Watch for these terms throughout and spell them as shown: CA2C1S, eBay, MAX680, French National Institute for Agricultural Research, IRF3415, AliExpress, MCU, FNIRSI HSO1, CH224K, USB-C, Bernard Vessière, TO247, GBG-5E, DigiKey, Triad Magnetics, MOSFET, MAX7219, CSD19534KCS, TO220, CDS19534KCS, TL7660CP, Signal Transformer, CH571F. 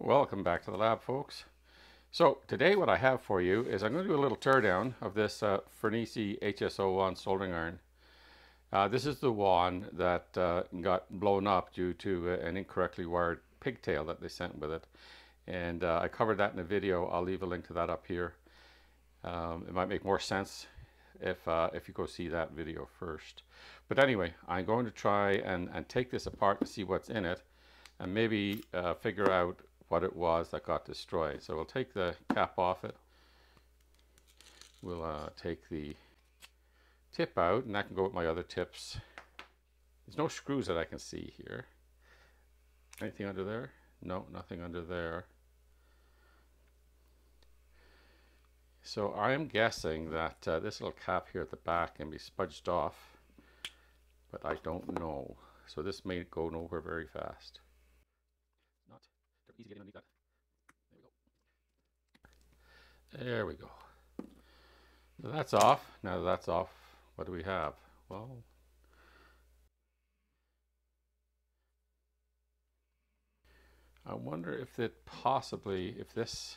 Welcome back to the lab, folks. So today what I have for you is I'm going to do a little teardown of this FNIRSI HSO1 soldering iron. This is the one that got blown up due to an incorrectly wired pigtail that they sent with it. And I covered that in a video. I'll leave a link to that up here. It might make more sense if you go see that video first. But anyway, I'm going to try and take this apart and see what's in it, and maybe figure out what it was that got destroyed. So we'll take the cap off it. We'll take the tip out, and that can go with my other tips. There's no screws that I can see here. Anything under there? No, nothing under there. So I am guessing that this little cap here at the back can be spudged off, but I don't know. So this may go nowhere very fast. Not easy getting underneath that. There we go. So that's off. Now that that's off, what do we have? Well, I wonder if it possibly, if this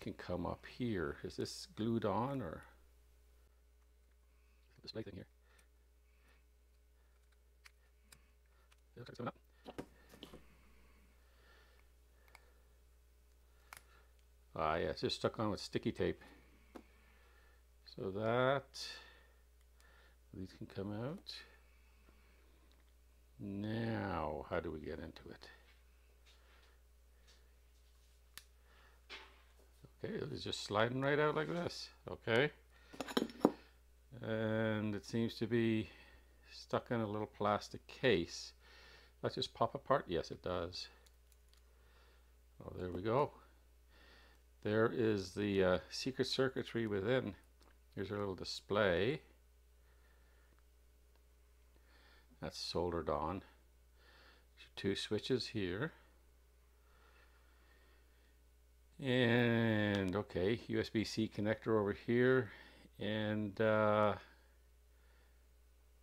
can come up here. Is this glued on, or display thing here? It looks like it's coming up. Yeah, it's just stuck on with sticky tape. So that, these can come out. Now, how do we get into it? Okay, it was just sliding right out like this. Okay. And it seems to be stuck in a little plastic case. Let's just pop apart. Yes, it does. Oh, there we go. There is the secret circuitry within. Here's our little display. That's soldered on. Two switches here. And okay, USB-C connector over here, and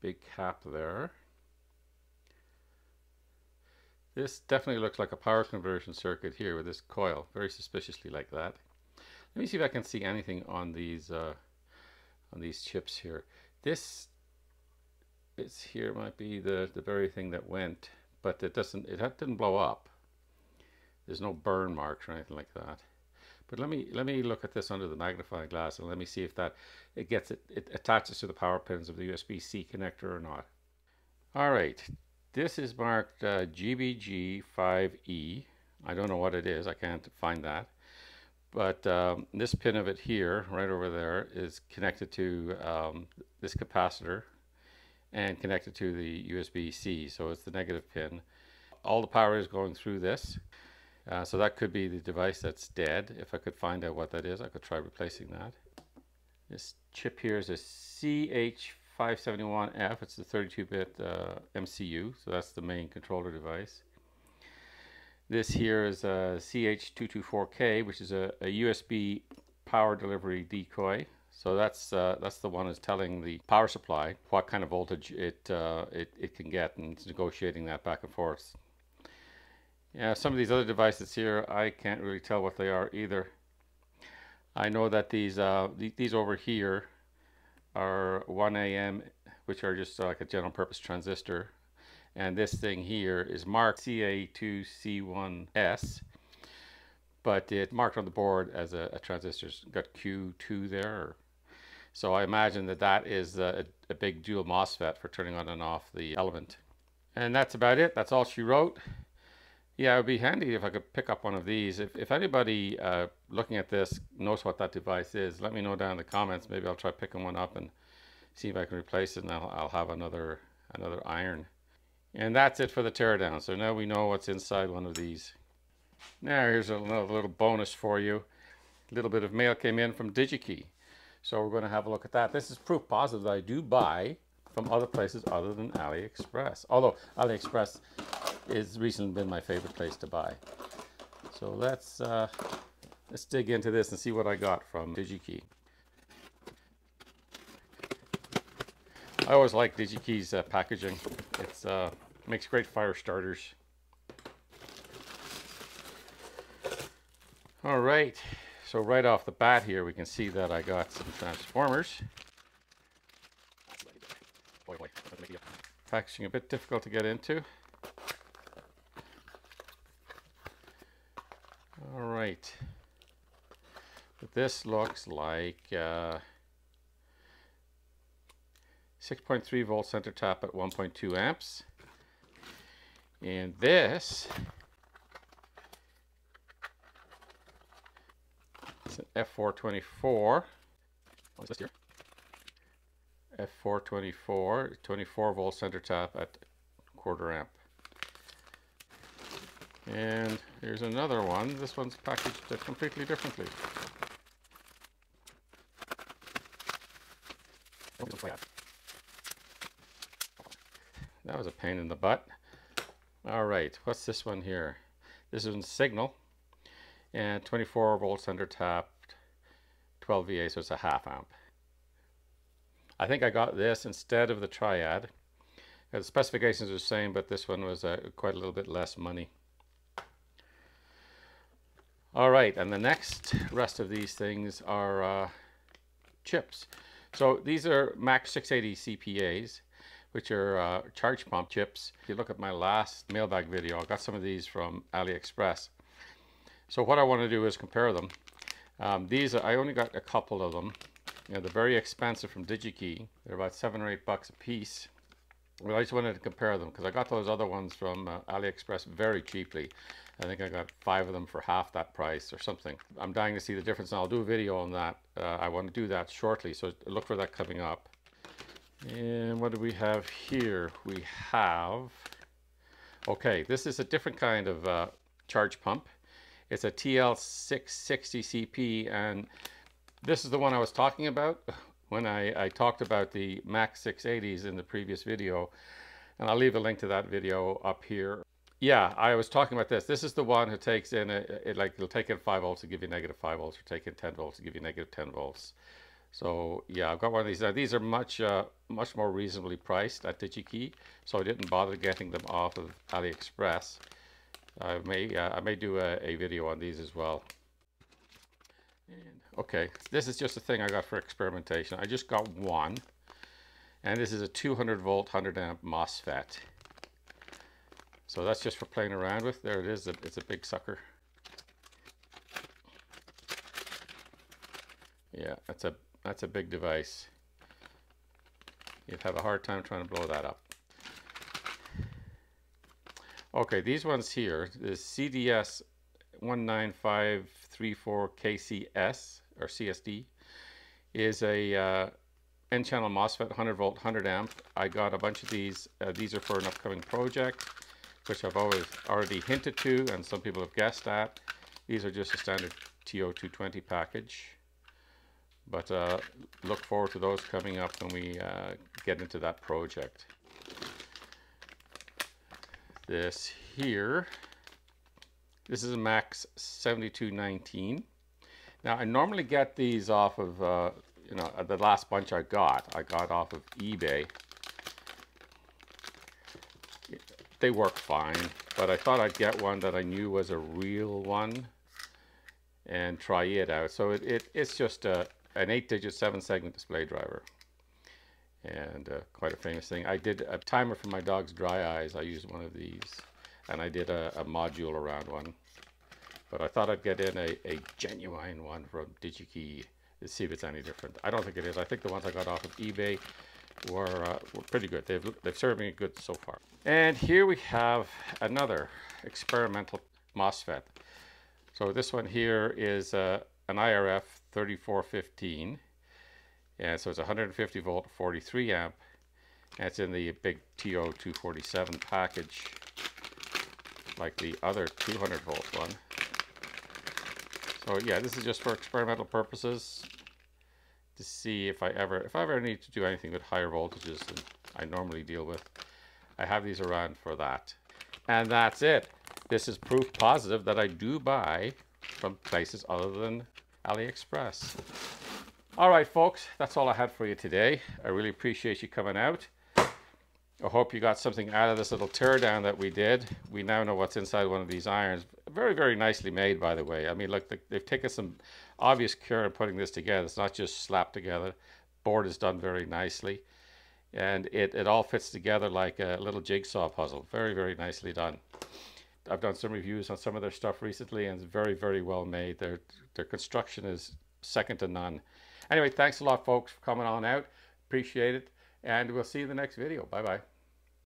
big cap there. This definitely looks like a power conversion circuit here with this coil, very suspiciously like that. Let me see if I can see anything on these chips here. This bits here might be the very thing that went, but it didn't blow up. There's no burn marks or anything like that. But let me look at this under the magnifying glass, and let me see if that it attaches to the power pins of the USB-C connector or not. All right, this is marked GBG-5E. I don't know what it is. I can't find that. But this pin of it here, right over there, is connected to this capacitor and connected to the USB-C. So it's the negative pin. All the power is going through this. So that could be the device that's dead. If I could find out what that is, I could try replacing that. This chip here is a CH571F. It's the 32-bit MCU, so that's the main controller device. This here is a CH224K, which is a USB power delivery decoy. So that's the one that's telling the power supply what kind of voltage it can get, and it's negotiating that back and forth. Yeah, some of these other devices here, I can't really tell what they are either. I know that these over here are 1AM, which are just like a general purpose transistor. And this thing here is marked CA2C1S, but it marked on the board as a transistor. It's got Q2 there. So I imagine that that is a big dual MOSFET for turning on and off the element. And that's about it. That's all she wrote. Yeah, it would be handy if I could pick up one of these. If anybody looking at this knows what that device is, let me know down in the comments. Maybe I'll try picking one up and see if I can replace it, and I'll have another iron. And that's it for the teardown. So now we know what's inside one of these. Now here's another little bonus for you. A little bit of mail came in from DigiKey. So we're going to have a look at that. This is proof positive that I do buy from other places other than AliExpress. Although AliExpress has recently been my favorite place to buy. So let's dig into this and see what I got from DigiKey. I always like DigiKey's packaging. It makes great fire starters. All right, so right off the bat here, we can see that I got some transformers. Boy, packaging a bit difficult to get into. All right, but this looks like 6.3 volt center tap at 1.2 amps. And this is an F424. What is this here? F424, 24 volt center tap at quarter amp. And here's another one. This one's packaged completely differently. That was a pain in the butt. All right, what's this one here? This is a Signal and 24 volt center tap, 12 VA, so it's a half amp. I think I got this instead of the Triad. The specifications are the same, but this one was quite a little bit less money. All right, and the next rest of these things are chips. So these are MAX680 CPAs, which are charge pump chips. If you look at my last mailbag video, I got some of these from AliExpress. So what I want to do is compare them. I only got a couple of them. You know, they're very expensive from DigiKey. They're about $7 or $8 a piece. Well, I just wanted to compare them because I got those other ones from AliExpress very cheaply. I think I got 5 of them for half that price or something. I'm dying to see the difference, and I'll do a video on that. I want to do that shortly, so look for that coming up. And what do we have here? We have, okay, this is a different kind of charge pump. It's a TL7660CP, and this is the one I was talking about when I talked about the MAX680s in the previous video, and I'll leave a link to that video up here. Yeah, I was talking about this. This is the one who takes in, it'll take in 5 volts to give you -5 volts, or take in 10 volts to give you -10 volts. So yeah, I've got one of these. Now, these are much, much more reasonably priced at DigiKey, so I didn't bother getting them off of AliExpress. I may do a video on these as well. And, okay, this is just a thing I got for experimentation. I just got one, and this is a 200 volt, 100 amp MOSFET. So that's just for playing around with. There it is. It's a big sucker. Yeah, that's a big device. You'd have a hard time trying to blow that up. Okay, these ones here, the CDS19534KCS, or CSD, is a N-channel MOSFET, 100 volt, 100 amp. I got a bunch of these. These are for an upcoming project, which I've already hinted to, and some people have guessed at. These are just a standard TO220 package. But look forward to those coming up when we get into that project. This here, this is a MAX7219. Now, I normally get these off of, the last bunch I got off of eBay. They work fine, but I thought I'd get one that I knew was a real one and try it out. So it's just an 8-digit 7-segment display driver, and quite a famous thing. I did a timer for my dog's dry eyes. I used one of these, and I did a module around one, but I thought I'd get in a genuine one from DigiKey to see if it's any different. I don't think it is. I think the ones I got off of eBay were pretty good. They've served me good so far. And here we have another experimental MOSFET. So this one here is an IRF3415, and so it's 150 volt, 43 amp. And it's in the big TO247 package, like the other 200 volt one. So yeah, this is just for experimental purposes to see if I ever need to do anything with higher voltages than I normally deal with. I have these around for that, and that's it. This is proof positive that I do buy from places other than AliExpress. All right, folks, that's all I had for you today. I really appreciate you coming out. I hope you got something out of this little teardown that we did. We now know what's inside one of these irons. very, very nicely made, by the way. I mean, look, they've taken some obvious care in putting this together. It's not just slapped together. Board is done very nicely, and it all fits together like a little jigsaw puzzle. Very, very nicely done. I've done some reviews on some of their stuff recently, and it's very, very well made. Their construction is second to none. Anyway, thanks a lot, folks, for coming on out. Appreciate it, and we'll see you in the next video. Bye-bye.